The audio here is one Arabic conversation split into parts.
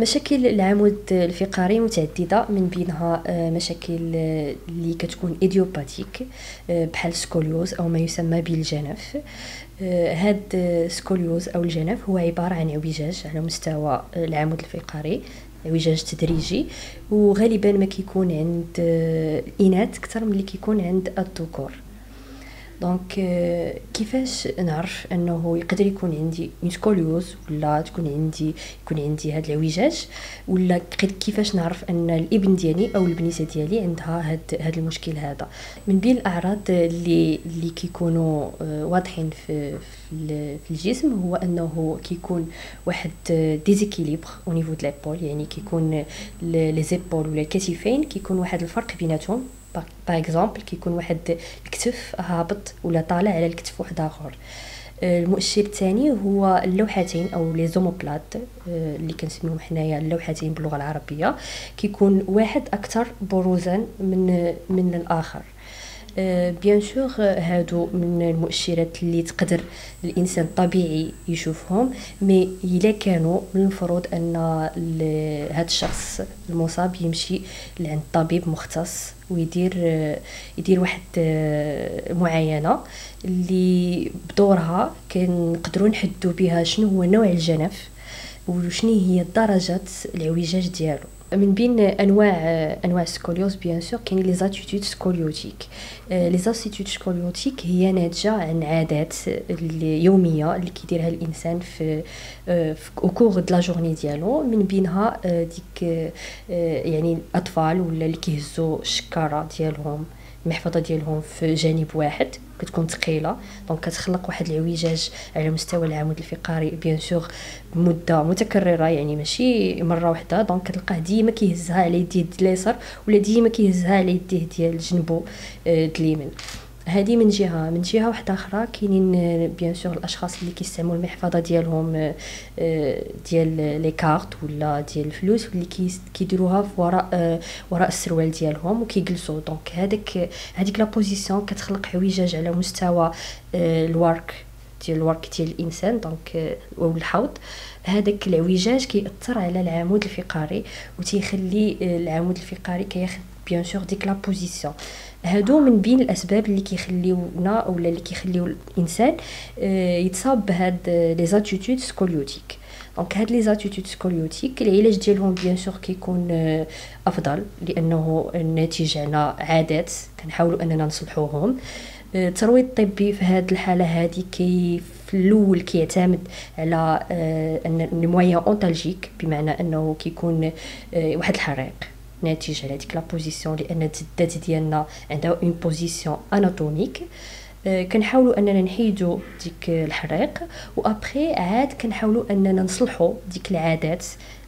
مشاكل العمود الفقري متعدده، من بينها مشاكل اللي كتكون ايديوباتيك بحال سكوليوز او ما يسمى بالجنف. هاد سكوليوز او الجنف هو عباره عن اعوجاج على مستوى العمود الفقري، اعوجاج تدريجي، وغالبا ما كيكون عند الاناث اكثر من اللي كيكون عند الذكور. دونك كيفاش نعرف انه يقدر يكون عندي سكوليوز ولا يكون عندي هاد العوجاج، ولا كيفاش نعرف ان الابن ديالي او البنيته ديالي عندها هاد المشكل هذا؟ من بين الاعراض اللي كيكونوا واضحين في الجسم هو انه كيكون واحد ديزيكيليبر او نيفو د ليبول، يعني كيكون لي زيبول ولا الكتفين كيكون واحد الفرق بيناتهم. باغ اكزومبل كيكون واحد الكتف هابط ولا طالع على الكتف واحد اخر. المؤشر الثاني هو اللوحتين او لي زوموبلات اللي كنسميوهم حنايا اللوحتين باللغه العربيه، كيكون واحد اكثر بروزا من الاخر. بيان سور هادو من المؤشرات اللي تقدر الانسان الطبيعي يشوفهم، مي الا كانوا من المفروض ان هاد الشخص المصاب يمشي لعند طبيب مختص ويدير واحد معاينه اللي بدورها كنقدروا نحدوا بها شنو هو نوع الجنف وشنو هي درجه العوجاج ديالو. من بين انواع السكوليوز بيان سور كاين لي زاتيتود سكوليوتيك. لي زاتيتود سكوليوتيك هي ناتجه عن عادات اليوميه اللي كيديرها الانسان في كور د لا جورني ديالو، من بينها ديك يعني الاطفال ولا اللي كيهزوا الشكاره ديالهم المحفظه ديالهم في جانب واحد كتكون ثقيله، دونك كتخلق واحد العوجاج على مستوى العمود الفقري بيان سور بمده متكرره، يعني ماشي مره واحده. دونك كتلقاه ديما كيهزها على يديه اليسار ولا ديما كيهزها على يديه ديال جنبو اليمين. هذه من جهه. من جهه واحده اخرى كاينين بيان سور الاشخاص اللي كيستعملوا المحفظه ديالهم ديال لي كارت ولا ديال الفلوس واللي كيديروها وراء السروال ديالهم وكيجلسوا، دونك هذيك لا بوزيسيون كتخلق حويجاج على مستوى الورك ديال الانسان، دونك او الحوض. هذاك العوجاج كيأثر على العمود الفقري وتيخلي العمود الفقري كياخذ بيان سور ديك لا بوزيسيون. هادو من بين الاسباب اللي كيخليونا اولا اللي كيخليو الانسان يتصاب بهاد لي زاتيتود سكوليوتيك. دونك هاد لي زاتيتود سكوليوتيك العلاج ديالهم بيان سور كيكون افضل، لانه الناتج على عادات كنحاولوا اننا نصلحوهم. الترويض الطبي في هاد الحاله هادي في الاول كيعتمد على ان المويان اونتالجيك، بمعنى انه كيكون واحد الحريق ناتج على ديك لا بوزيسيون، لان الذات ديالنا عندها اون بوزيسيون اناتوميك. كنحاولوا اننا نحيدوا ديك الحريق وابخي عاد كنحاولوا اننا نصلحوا ديك العادات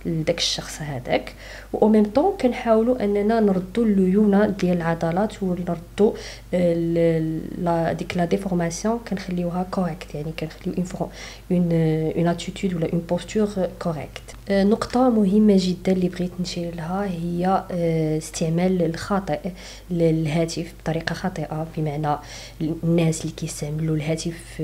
لذاك الشخص هذاك، و ميم طون كنحاولوا اننا نردوا الليونه ديال العضلات ونردوا ديك لا ديفورماسيون كنخليوها كوريكت، يعني كنخليو اون اتيتود ولا اون بوستور كوريكت. نقطه مهمه جدا اللي بغيت نشير لها هي استعمال الخاطئ للهاتف بطريقه خاطئه، بمعنى الناس اللي كيستعملوا الهاتف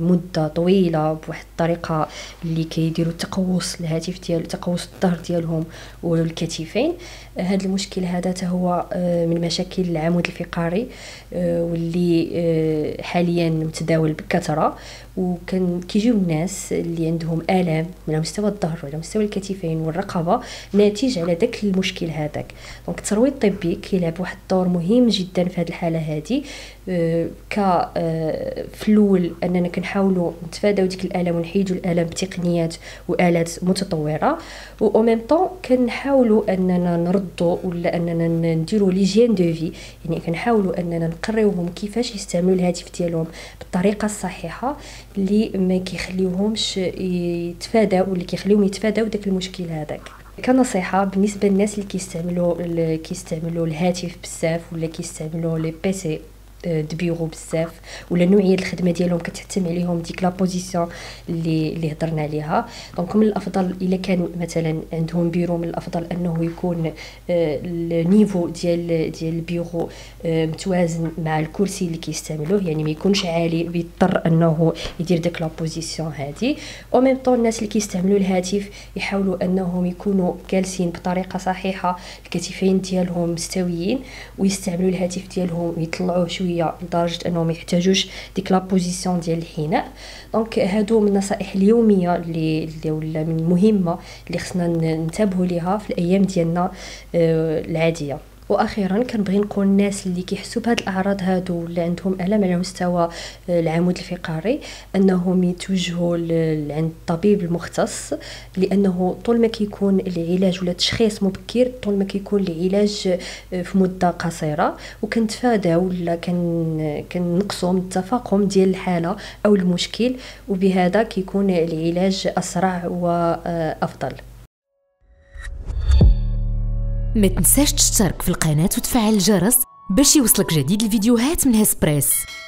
مده طويله بواحد الطريقه اللي كيديروا تقوس الهاتف ديالو، تقوس الظهر ديالهم والكتفين. هذا المشكل هذا حتى هو من مشاكل العمود الفقري واللي حاليا متداول بكثره، وكان كيجيو الناس اللي عندهم الام على مستوى الظهر وعلى مستوى الكتفين والرقبه ناتج على داك المشكل هذاك. دونك الترويض الطبي كيلعب واحد الدور مهم جدا في هذه الحاله هذه، في الاول اننا كنحاولوا نتفاداو ديك الالم ونحيدوا الالم بتقنيات والات متطوره، و ميم طون كنحاولوا اننا نردوا ولا اننا نديروا ليجين دو في، يعني كنحاولوا اننا نقريوهم كيفاش يستعملوا الهاتف ديالهم بالطريقه الصحيحه اللي ما كيخليوهمش يتفاداو واللي كيخليوهم يتفاداو داك المشكل هذاك. كنصيحه بالنسبه للناس اللي كيستعملوا الهاتف بزاف ولا كيستعملوا لي بيسي دبيغو بزاف ولا نوعيه الخدمه ديالهم كتحتم عليهم ديك لا بوزيسيون اللي هضرنا عليها. دونك من الافضل الا كانوا مثلا عندهم بيرو، من الافضل انه يكون النيفو ديال البيرو متوازن مع الكرسي اللي كيستعملوه، يعني ما يكونش عالي بيضطر انه يدير ديك لا بوزيسيون هذه. او ميم طون الناس اللي كيستعملوا الهاتف يحاولوا انهم يكونوا جالسين بطريقه صحيحه، الكتفين ديالهم مستويين، ويستعملوا الهاتف ديالهم يطلعوه شويه لدرجه انهم يحتاجوش ديك لا بوزيسيون ديال الحناء. دونك هادو من النصائح اليوميه اللي ولا من المهمه اللي خصنا ننتبهوا ليها في الايام ديالنا العاديه. واخيرا كنبغي نقول الناس اللي كيحسوا بهاد الاعراض هادو اللي عندهم الم على مستوى العمود الفقري انهم يتوجهوا عند الطبيب المختص، لانه طول ما كيكون العلاج ولا التشخيص مبكر طول ما كيكون العلاج في مده قصيره، وكنتفاداو ولا كنقصوا من التفاقم ديال الحاله او المشكل، وبهذا كيكون العلاج اسرع وافضل. ما تنساش تشترك في القناة وتفعل الجرس باش يوصلك جديد الفيديوهات من هسبريس.